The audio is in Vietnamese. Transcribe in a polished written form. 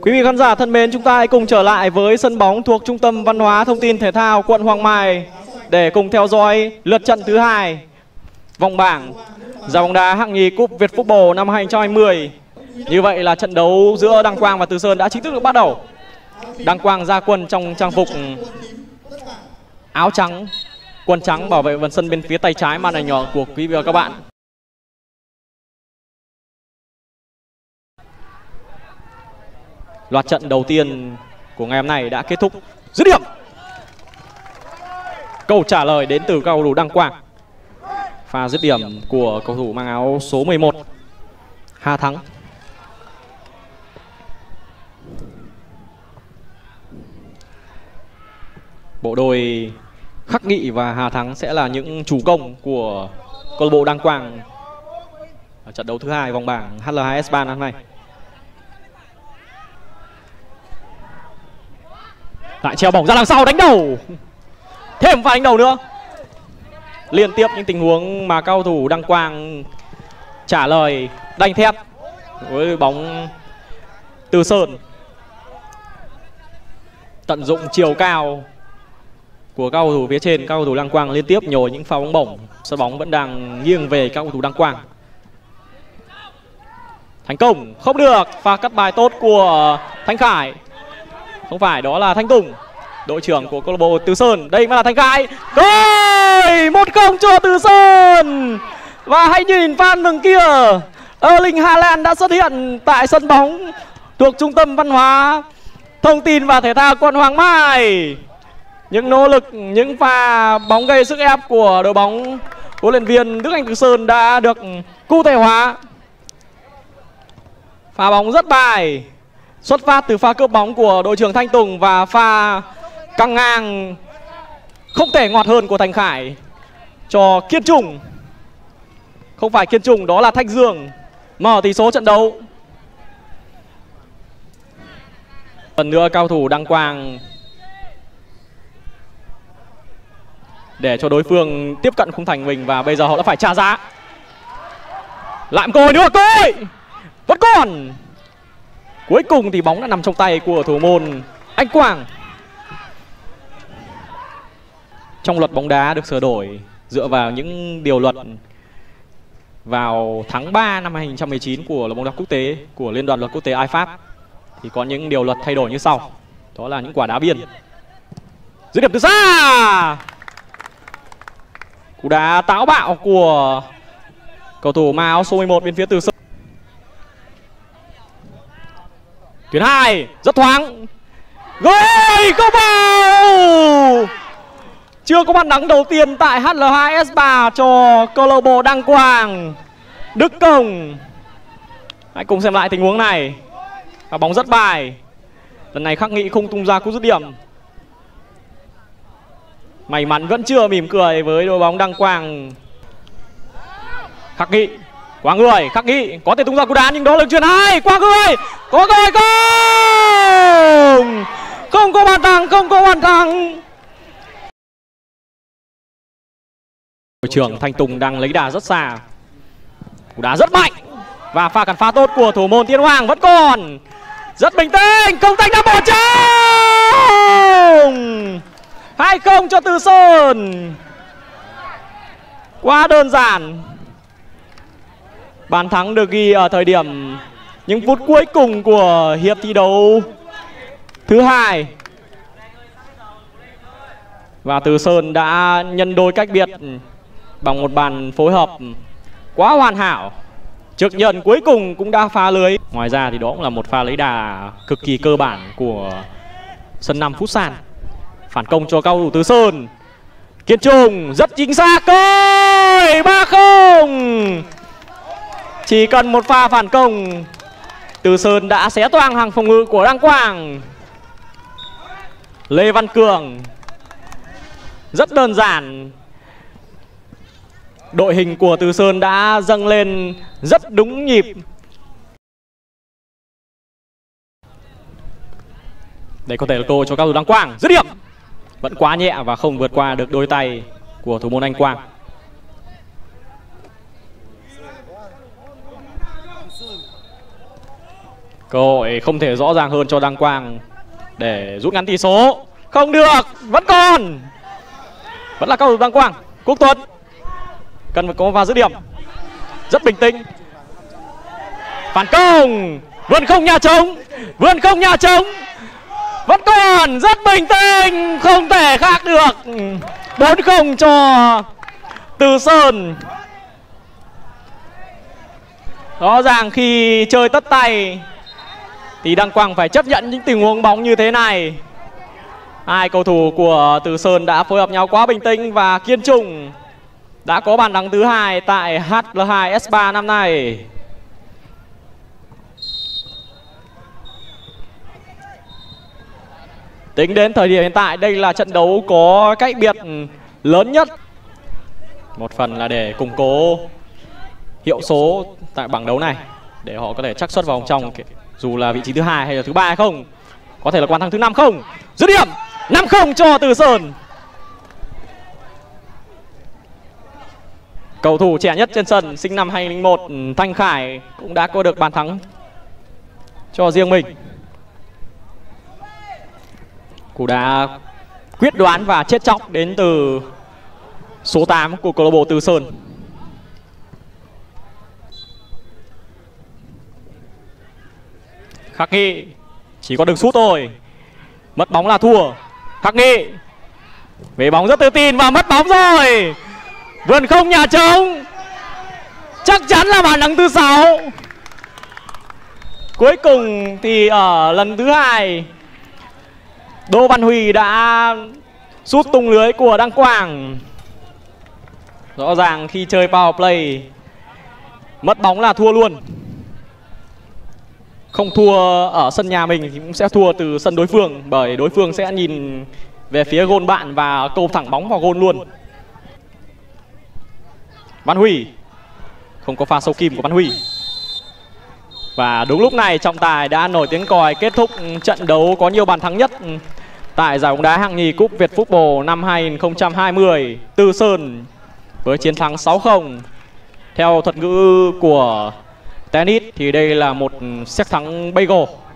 Quý vị khán giả thân mến, chúng ta hãy cùng trở lại với sân bóng thuộc Trung tâm Văn hóa Thông tin Thể thao quận Hoàng Mai để cùng theo dõi lượt trận thứ hai vòng bảng giải bóng đá hạng nhì CUP Việt Football năm 2020. Như vậy là trận đấu giữa ĐỌNG QUANG và TÜ SÖN đã chính thức được bắt đầu. ĐỌNG QUANG ra quân trong trang phục áo trắng, quần trắng, bảo vệ vần sân bên phía tay trái màn ảnh nhỏ của quý vị và các bạn. Loạt trận đầu tiên của ngày hôm nay đã kết thúc. Dứt điểm. Câu trả lời đến từ cầu thủ ĐỌNG QUANG. Pha dứt điểm của cầu thủ mang áo số 11 Hà Thắng. Bộ đôi Khắc Nghị và Hà Thắng sẽ là những chủ công của câu lạc bộ ĐỌNG QUANG ở trận đấu thứ hai vòng bảng HL2 S3 năm nay. Lại treo bóng ra đằng sau, đánh đầu. Thêm pha đánh đầu nữa. Liên tiếp những tình huống mà cầu thủ ĐỌNG QUANG trả lời đanh thép với bóng TÜ SÖN. Tận dụng chiều cao của cầu thủ phía trên, cầu thủ ĐỌNG QUANG liên tiếp nhồi những pha bóng bổng. Sân bóng vẫn đang nghiêng về cầu thủ ĐỌNG QUANG. Thành công, không được. Pha cắt bài tốt của Thanh Khải. Không phải, đó là Thanh Tùng, đội trưởng của câu lạc bộ TÜ SÖN. Đây mới là Thanh Khải. Rồi 1-0 cho TÜ SÖN. Và hãy nhìn fan mừng kia, Erling Haaland đã xuất hiện tại sân bóng thuộc Trung tâm Văn hóa Thông tin và Thể thao quận Hoàng Mai. Những nỗ lực, những pha bóng gây sức ép của đội bóng huấn luyện viên Đức Anh TÜ SÖN đã được cụ thể hóa. Pha bóng rất bài, xuất phát từ pha cướp bóng của đội trưởng Thanh Tùng và pha căng ngang không thể ngọt hơn của Thành Khải cho Kiên Trung. Không phải Kiên Trung, đó là Thanh Dương mở tỷ số trận đấu. Lần nữa cao thủ ĐỌNG QUANG để cho đối phương tiếp cận khung thành mình và bây giờ họ đã phải trả giá. Lại một cơ hội nữa, cơ hội vẫn còn. Cuối cùng thì bóng đã nằm trong tay của thủ môn Anh Quang. Trong luật bóng đá được sửa đổi dựa vào những điều luật vào tháng 3 năm 2019 của luật bóng đá quốc tế, của Liên đoàn luật quốc tế IFAB, thì có những điều luật thay đổi như sau. Đó là những quả đá biên. Dứt điểm từ xa. Cú đá táo bạo của cầu thủ mang áo số 11 bên phía TÜ SÖN. Tuyến 2 rất thoáng. Rồi không vào. Chưa có bàn thắng đầu tiên tại HL2 S3 cho câu lạc bộ ĐỌNG QUANG. Đức Công. Hãy cùng xem lại tình huống này. Và bóng rất bài. Lần này Khắc Nghị không tung ra cú dứt điểm. May mắn vẫn chưa mỉm cười với đội bóng ĐỌNG QUANG. Khắc Nghị qua người, Khắc Nghị có thể tung ra cú đá nhưng đó là chuyền hai qua người, có cơ hội không? Không có bàn thắng, không có bàn thắng. Đội trưởng Thanh Tùng đang lấy đà rất xa, cú đá rất mạnh và pha cản phá tốt của thủ môn Tiến Hoàng vẫn còn rất bình tĩnh. Công Thành đã bỏ trống, 2-0 cho TÜ SÖN. Quá đơn giản. Bàn thắng được ghi ở thời điểm những phút cuối cùng của hiệp thi đấu thứ hai. Và TÜ SÖN đã nhân đôi cách biệt bằng một bàn phối hợp quá hoàn hảo. Trực nhận cuối cùng cũng đã phá lưới. Ngoài ra thì đó cũng là một pha lấy đà cực kỳ cơ bản của sân 5 Phút Sàn. Phản công cho cầu thủ TÜ SÖN. Kiên Trung rất chính xác. Ôi 3-0. Chỉ cần một pha phản công, TÜ SÖN đã xé toang hàng phòng ngự của ĐỌNG QUANG. Lê Văn Cường. Rất đơn giản. Đội hình của TÜ SÖN đã dâng lên rất đúng nhịp. Đây có thể là cơ hội cho cầu thủ ĐỌNG QUANG. Dứt điểm. Vẫn quá nhẹ và không vượt qua được đôi tay của thủ môn Anh Quang. Cơ hội không thể rõ ràng hơn cho Đăng Quang để rút ngắn tỷ số. Không được, vẫn còn. Vẫn là cầu thủ Đăng Quang. Quốc Tuấn cần phải có pha dứt điểm. Rất bình tĩnh. Phản công. Vươn không nhà trống. Vươn không nhà trống. Vẫn còn, rất bình tĩnh. Không thể khác được. 4-0 cho Từ Sơn. Rõ ràng khi chơi tất tay thì Đăng Quang phải chấp nhận những tình huống bóng như thế này. Hai cầu thủ của Từ Sơn đã phối hợp nhau quá bình tĩnh và kiên trung. Đã có bàn thắng thứ hai tại HL2 S3 năm nay. Tính đến thời điểm hiện tại, đây là trận đấu có cách biệt lớn nhất. Một phần là để củng cố hiệu số tại bảng đấu này để họ có thể chắc suất vào vòng trong, dù là vị trí thứ hai hay là thứ ba hay không, có thể là bàn thắng thứ 5 không. Dứt điểm 5-0 cho Từ Sơn. Cầu thủ trẻ nhất trên sân, sinh năm 2001 Thanh Khải cũng đã có được bàn thắng cho riêng mình. Cú đá quyết đoán và chết chóc đến từ số 8 của câu lạc bộ Từ Sơn. Khắc Nghị chỉ có đường sút thôi. Mất bóng là thua. Khắc Nghị về bóng rất tự tin và mất bóng rồi. Vườn không nhà trống. Chắc chắn là bàn thắng thứ 6. Cuối cùng thì ở lần thứ 2, Đỗ Văn Huy đã sút tung lưới của Đăng Quang. Rõ ràng khi chơi power play, mất bóng là thua luôn. Không thua ở sân nhà mình thì cũng sẽ thua từ sân đối phương, bởi đối phương sẽ nhìn về phía gôn bạn và câu thẳng bóng vào gôn luôn. Văn Huy không có pha sâu kim của Văn Huy. Và đúng lúc này trọng tài đã nổi tiếng còi kết thúc trận đấu có nhiều bàn thắng nhất tại giải bóng đá hạng nhì CUP Việt Football năm 2020. Từ Sơn với chiến thắng 6-0. Theo thuật ngữ của tennis thì đây là một set thắng bagel.